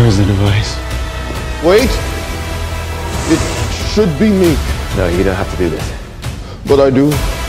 Where's the device? Wait! It should be me. No, you don't have to do this. But I do.